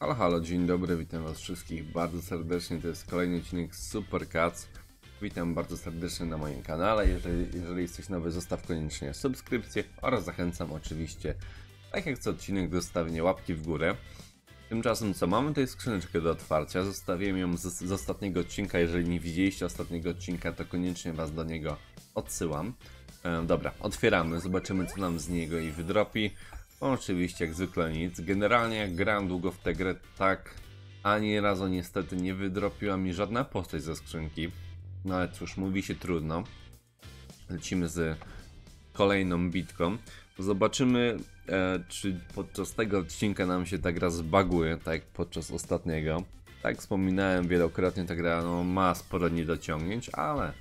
Halo, halo, dzień dobry, witam was wszystkich bardzo serdecznie, to jest kolejny odcinek Super Cats. Witam bardzo serdecznie na moim kanale, jeżeli jesteś nowy, zostaw koniecznie subskrypcję oraz zachęcam oczywiście, tak jak co odcinek, do zostawienia łapki w górę. Tymczasem co, mamy tutaj skrzyneczkę do otwarcia, zostawiłem ją z ostatniego odcinka, jeżeli nie widzieliście ostatniego odcinka, to koniecznie was do niego odsyłam. Dobra, otwieramy, zobaczymy co nam z niego i wydropi. Oczywiście jak zwykle nic. Generalnie jak grałem długo w tę grę, tak ani razu niestety nie wydropiła mi żadna postać ze skrzynki. No ale cóż, mówi się trudno. Lecimy z kolejną bitką. Zobaczymy czy podczas tego odcinka nam się ta gra zbaguje, tak jak podczas ostatniego. Tak wspominałem wielokrotnie, ta gra no, ma sporo niedociągnięć, ale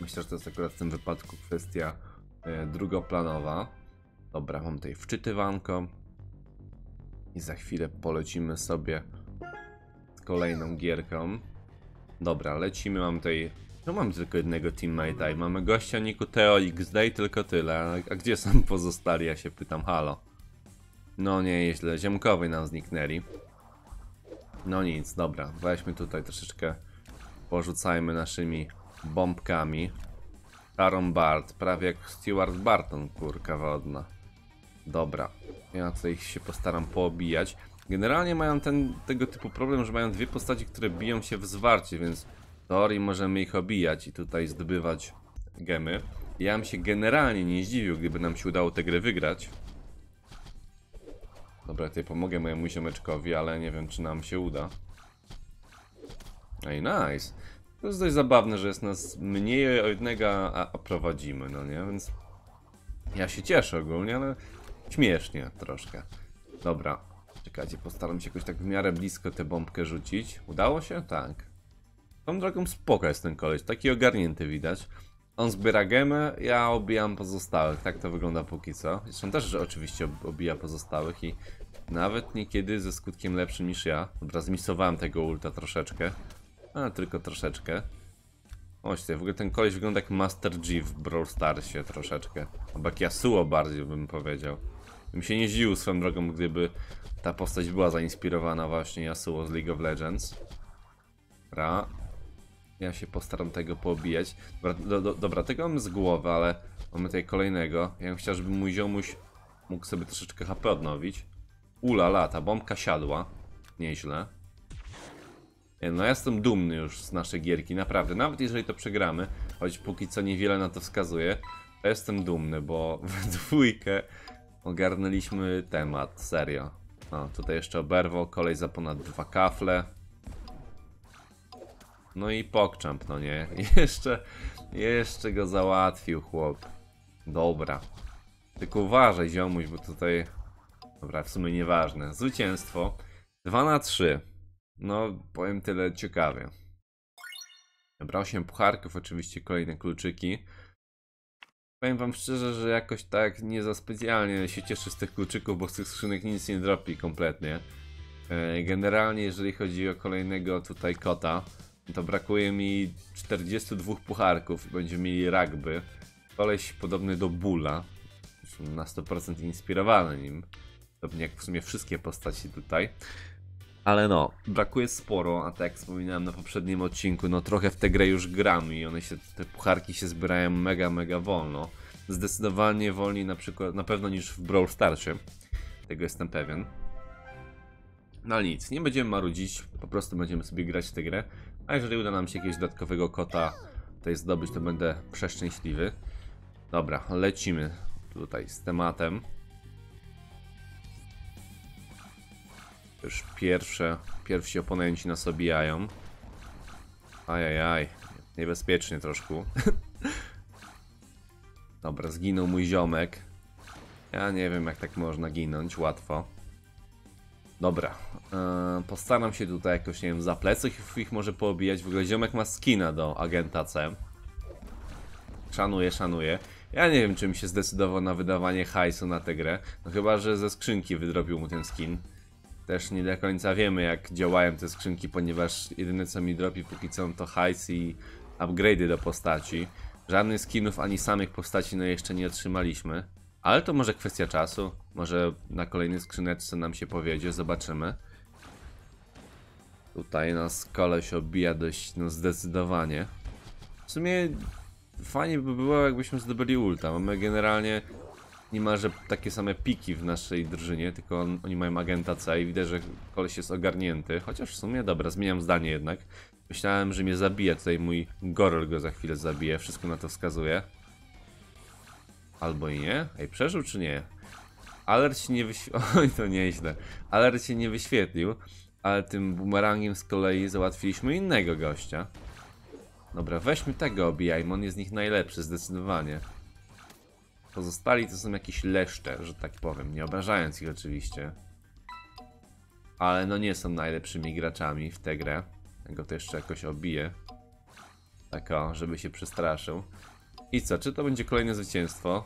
myślę, że to jest akurat w tym wypadku kwestia drugoplanowa. Dobra, mam tutaj wczytywanko i za chwilę polecimy sobie z kolejną gierką. Dobra, lecimy, mam tutaj... No mam tylko jednego teammate'a i mamy gościa Niku TeoXD i tylko tyle. A gdzie są pozostali? Ja się pytam, halo. No nie, źle, Ziemkowie nam zniknęli. No nic, dobra, weźmy tutaj troszeczkę, porzucajmy naszymi bombkami. Bart, prawie jak Stuart Barton, kurka wodna. Dobra, ja tutaj się postaram poobijać. Generalnie mają tego typu problem, że mają dwie postaci, które biją się w zwarcie, więc w teorii możemy ich obijać i tutaj zdobywać gemy. Ja bym się generalnie nie zdziwił, gdyby nam się udało tę grę wygrać. Dobra, tutaj pomogę mojemu ziomeczkowi, ale nie wiem czy nam się uda. Ej, nice. To jest dość zabawne, że jest nas mniej o jednego, a prowadzimy, no nie? Więc ja się cieszę ogólnie, ale śmiesznie troszkę. Dobra, czekajcie, postaram się jakoś tak w miarę blisko tę bombkę rzucić. Udało się? Tak. Tą drogą spoko jest ten koleś, taki ogarnięty widać. On zbiera gemy, ja obijam pozostałych, tak to wygląda póki co. Zresztą też, że oczywiście obija pozostałych i nawet niekiedy ze skutkiem lepszym niż ja. Dobra, zmisowałem tego ulta troszeczkę. Ale tylko troszeczkę. Oś, w ogóle ten koleś wygląda jak Master Yi w Brawl Starsie troszeczkę. Albo jak Yasuo bardziej bym powiedział. Bym się nie zdziwił swoją drogą, gdyby ta postać była zainspirowana właśnie Yasuo z League of Legends. Dobra. Ja się postaram tego poobijać. Dobra, dobra, tego mam z głowy, ale mamy tutaj kolejnego. Ja bym chciał, żeby mój ziomuś mógł sobie troszeczkę HP odnowić. Ulala, ta bombka siadła. Nieźle. No ja jestem dumny już z naszej gierki, naprawdę, nawet jeżeli to przegramy, choć póki co niewiele na to wskazuje, to jestem dumny, bo w dwójkę ogarnęliśmy temat, serio. No, tutaj jeszcze oberwo, kolej za ponad 2 kafle. No i pokczamp, no nie, jeszcze go załatwił chłop. Dobra, tylko uważaj ziomuś, bo tutaj, dobra, w sumie nieważne, zwycięstwo, 2-3. No, powiem tyle, ciekawie. Dobra, 8 pucharków, oczywiście kolejne kluczyki. Powiem wam szczerze, że jakoś tak nie za specjalnie się cieszę z tych kluczyków, bo z tych skrzynek nic nie dropi kompletnie. Generalnie, jeżeli chodzi o kolejnego tutaj kota, to brakuje mi 42 pucharków. Będziemy mieli rugby. Koleś podobny do Bula. Na 100% inspirowany nim. Podobnie jak w sumie wszystkie postaci tutaj. Ale no, brakuje sporo, a tak jak wspominałem na poprzednim odcinku, no trochę w tę grę już gram i one się, te pucharki się zbierają mega wolno. Zdecydowanie wolniej na przykład, na pewno niż w Brawl Starsie. Tego jestem pewien. No ale nic, nie będziemy marudzić, po prostu będziemy sobie grać w tę grę. A jeżeli uda nam się jakiegoś dodatkowego kota tutaj zdobyć, to będę przeszczęśliwy. Dobra, lecimy tutaj z tematem. Już pierwsi oponenci nas obijają. Ajajaj, niebezpiecznie troszkę. Dobra, zginął mój ziomek. Ja nie wiem jak tak można ginąć, łatwo. Dobra, postaram się tutaj jakoś, nie wiem, za pleców ich może poobijać. W ogóle ziomek ma skina do agenta C. Szanuję. Ja nie wiem czy mi się zdecydował na wydawanie hajsu na tę grę. No chyba, że ze skrzynki wydrobił mu ten skin. Też nie do końca wiemy jak działają te skrzynki, ponieważ jedyne co mi dropi póki co to hajs i upgrade'y do postaci. Żadnych skinów ani samych postaci no jeszcze nie otrzymaliśmy. Ale to może kwestia czasu, może na kolejnej skrzyneczce nam się powiedzie, zobaczymy. Tutaj nas koleś obija dość zdecydowanie. W sumie fajnie by było, jakbyśmy zdobyli ulta. Mamy generalnie niemalże takie same piki w naszej drużynie, tylko oni mają agenta C i widać, że koleś jest ogarnięty. Chociaż w sumie, dobra, zmieniam zdanie jednak. Myślałem, że mnie zabije, tutaj mój Gorol go za chwilę zabije, wszystko na to wskazuje. Albo i nie? Ej, przeżył czy nie? Alert się nie wyświetlił, oj to nieźle. Alert się nie wyświetlił, ale tym bumerangiem z kolei załatwiliśmy innego gościa. Dobra, weźmy tego, obijajmy, on jest z nich najlepszy, zdecydowanie. Pozostali to są jakieś leszcze, że tak powiem, nie obrażając ich oczywiście. Ale no nie są najlepszymi graczami w tę grę. Ja go to jeszcze jakoś obiję. Tak o, żeby się przestraszył. I co, czy to będzie kolejne zwycięstwo?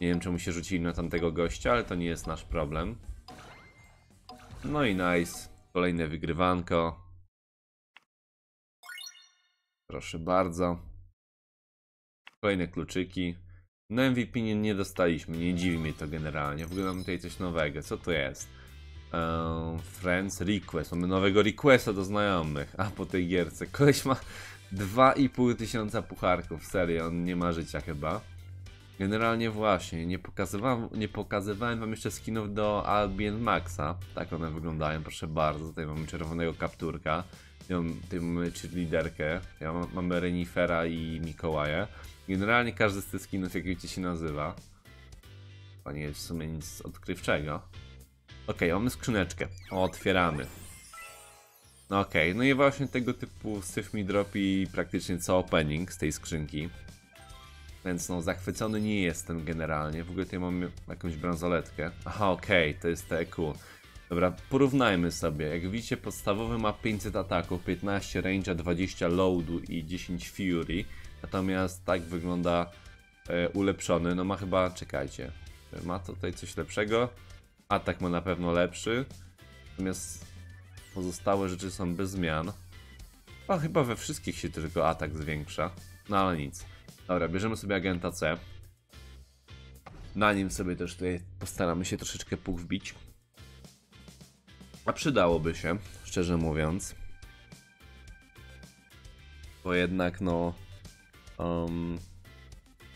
Nie wiem czemu się rzucili na tamtego gościa, ale to nie jest nasz problem. No i nice, kolejne wygrywanko. Proszę bardzo. Kolejne kluczyki. No MVP nie dostaliśmy, nie dziwi mnie to generalnie. W ogóle mamy tutaj coś nowego, co to jest? Friends Request, mamy nowego requesta do znajomych. A po tej gierce, koleś ma 2500 pucharków, serio, on nie ma życia chyba. Generalnie właśnie, nie pokazywałem wam jeszcze skinów do Albion Maxa. Tak one wyglądają, proszę bardzo. Tutaj mamy czerwonego kapturka. Tutaj mamy cheerleaderkę. Mamy Renifera i Mikołaja. Generalnie każdy z tych skinów, jak wiecie, się nazywa. To nie jest w sumie nic odkrywczego. Okej, mamy skrzyneczkę. Otwieramy. No okej, no i właśnie tego typu syf mi dropi praktycznie co opening z tej skrzynki. Więc no, zachwycony nie jestem generalnie. W ogóle tutaj mam jakąś bransoletkę. Aha, okej, to jest TQ. Dobra, porównajmy sobie. Jak widzicie, podstawowy ma 500 ataków, 15 range'a, 20 loadu i 10 fury. Natomiast tak wygląda ulepszony. No ma chyba, czekajcie, ma tutaj coś lepszego. Atak ma na pewno lepszy. Natomiast pozostałe rzeczy są bez zmian. A chyba we wszystkich się tylko atak zwiększa. No ale nic. Dobra, bierzemy sobie agenta C. Na nim sobie też tutaj postaramy się troszeczkę puk wbić. A przydałoby się, szczerze mówiąc. Bo jednak no...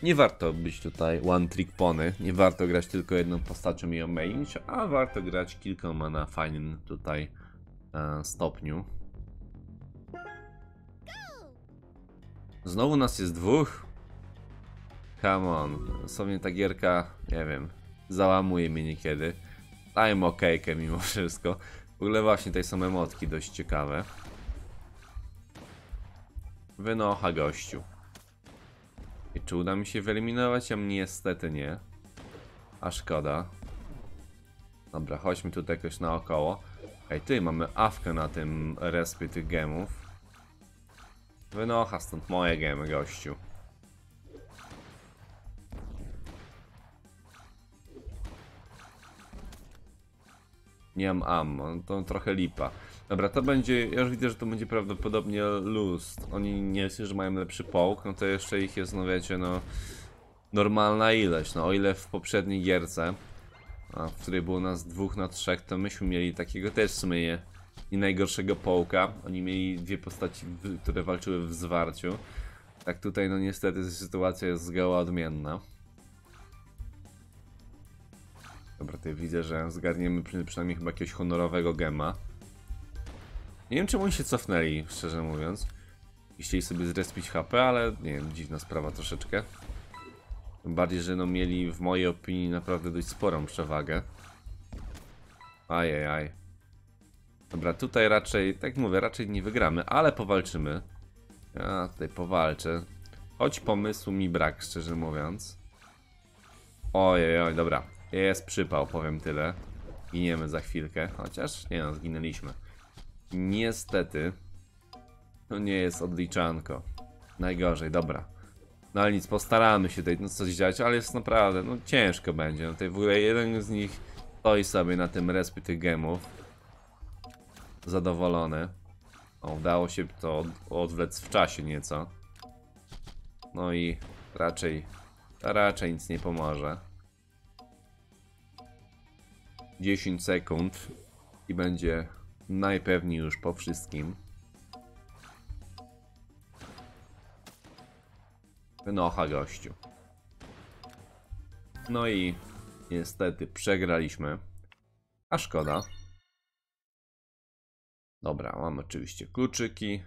nie warto być tutaj one trick pony. Nie warto grać tylko jedną postacią i ją mainić, a warto grać kilkoma na fajnym tutaj stopniu. Znowu nas jest dwóch. Come on, sobie ta gierka, nie wiem, załamuje mnie niekiedy. Dajmy okejkę mimo wszystko. W ogóle właśnie tutaj są emotki dość ciekawe. Wynocha gościu. I czy uda mi się wyeliminować? Ja niestety nie. A szkoda. Dobra, chodźmy tutaj jakoś naokoło. Ej, ty, mamy awkę na tym respie tych gemów. Wynocha stąd moje gemy, gościu. Nie mam ammo, to trochę lipa. Dobra, to będzie, ja już widzę, że to będzie prawdopodobnie luz. Oni nie wiedzą, że mają lepszy połk, no to jeszcze ich jest, no wiecie, no normalna ilość, no o ile w poprzedniej gierce, w której było nas 2 na 3, to myśmy mieli takiego też w sumie nie najgorszego połka. Oni mieli dwie postaci, które walczyły w zwarciu. Tak tutaj, no niestety sytuacja jest zgoła odmienna. Dobra, tutaj widzę, że zgarniemy przynajmniej chyba jakiegoś honorowego gema. Nie wiem czemu oni się cofnęli, szczerze mówiąc. Chcieli sobie zrespić HP, ale nie wiem, dziwna sprawa troszeczkę. Tym bardziej, że no mieli w mojej opinii naprawdę dość sporą przewagę. Ajajaj. Dobra, tutaj raczej, tak mówię, raczej nie wygramy, ale powalczymy. Ja tutaj powalczę. Choć pomysłu mi brak, szczerze mówiąc. Ojej, dobra. Jest przypał, powiem tyle. Giniemy za chwilkę, chociaż nie no, zginęliśmy. Niestety to nie jest odliczanko. Najgorzej, dobra. No ale nic, postaramy się tutaj no, coś dziać, ale jest naprawdę, no ciężko będzie. No, tutaj w ogóle jeden z nich stoi sobie na tym respie tych gemów. Zadowolony. O, udało się to odwlec w czasie nieco. No i raczej nic nie pomoże. 10 sekund i będzie najpewniej już po wszystkim. Wynocha gościu. No i niestety przegraliśmy. A szkoda. Dobra, mamy oczywiście kluczyki.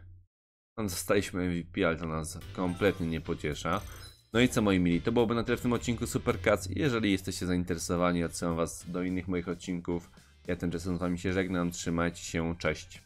Zostaliśmy MVP, ale to nas kompletnie nie pociesza. No i co, moi mili, to byłoby na tyle w tym odcinku Super Cats. Jeżeli jesteście zainteresowani, odsyłam was do innych moich odcinków. Ja tymczasem z wami się żegnam, trzymajcie się, cześć.